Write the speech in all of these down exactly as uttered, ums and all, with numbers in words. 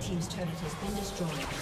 Team's turret has been destroyed.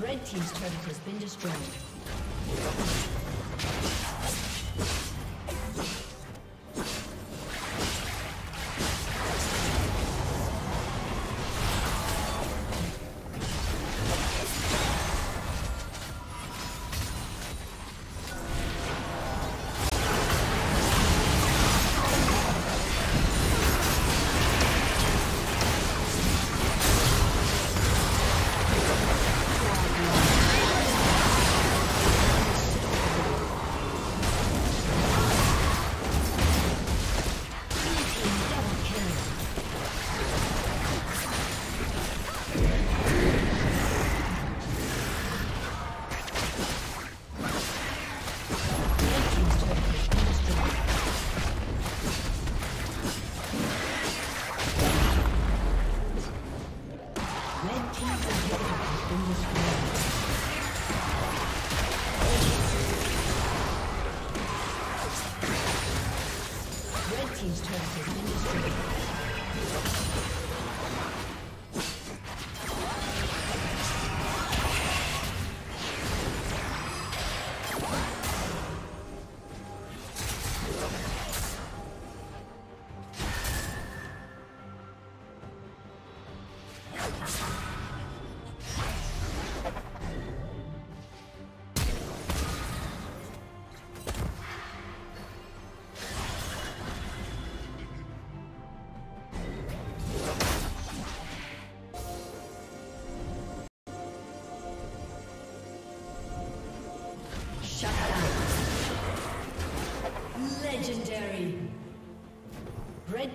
Red team's turret has been destroyed. Legendary. Red